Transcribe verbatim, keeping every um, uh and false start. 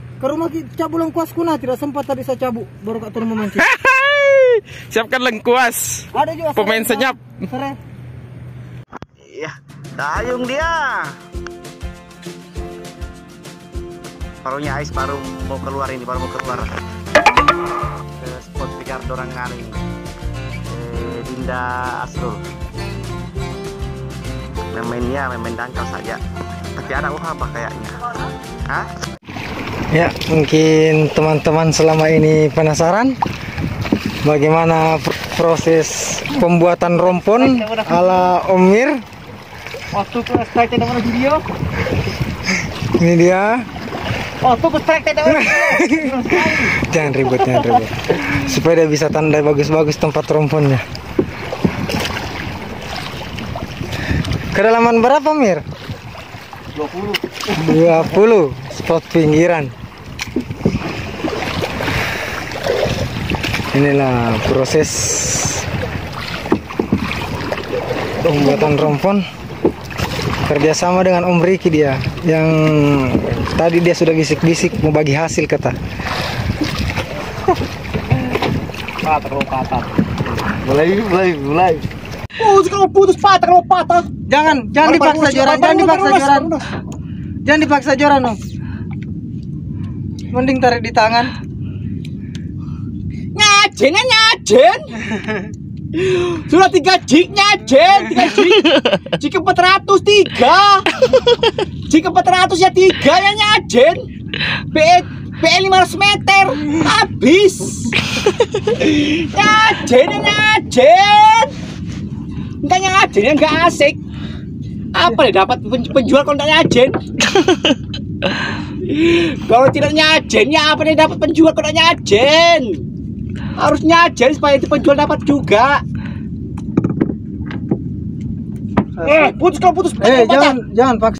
ke rumah cabul lengkuas kuna, tidak sempat tadi saya cabut, baru kak turun memancing. Siapkan lengkuas. Ada juga pemain senyap. Iya, dayung dia. Parunya A I S baru mau keluar ini, baru mau keluar. Ke spot pikar dorang ngaring. Eh, Dinda Asrul. Mainnya main dangkal saja, tapi ada apa kayaknya. Hah? Ya, mungkin teman-teman selama ini penasaran bagaimana proses pembuatan rompon ala Om Mir. Waktu ke strike tidak ada video. Ini dia. Waktu ke strike tidak ada video. Jangan ribut, jangan ribut. Supaya dia bisa tandai bagus-bagus tempat romponnya. Kedalaman berapa, Mir? dua puluh. dua puluh spot pinggiran. Inilah proses pembuatan rompon kerjasama dengan Om Riki dia, yang tadi dia sudah bisik-bisik mau bagi hasil kata. Patah, patah. Mulai, mulai, mulai. Putus, kalau putus patah, kalau patah. Jangan, jangan dipaksa joran, jangan dipaksa joran. Jangan dipaksa joran, Om. Mending tarik di tangan. Ngajennya ngajen. Sudah tiga jig ngajen, tiga jig. Jig empat ratus tiga. Jig empat ratus ya tiga ya ngajen. P L lima ratus meter habis. Ngajen ngajen. Enggak ngajen ya enggak asik. Apa deh dapat penjual kontak ngajen? Kalau tidak ngajen ya apa deh dapat penjual kontak ngajen? Harus nyajen supaya itu penjual dapat juga. Eh, putus kalau putus. Eh, jangan, jangan paksa.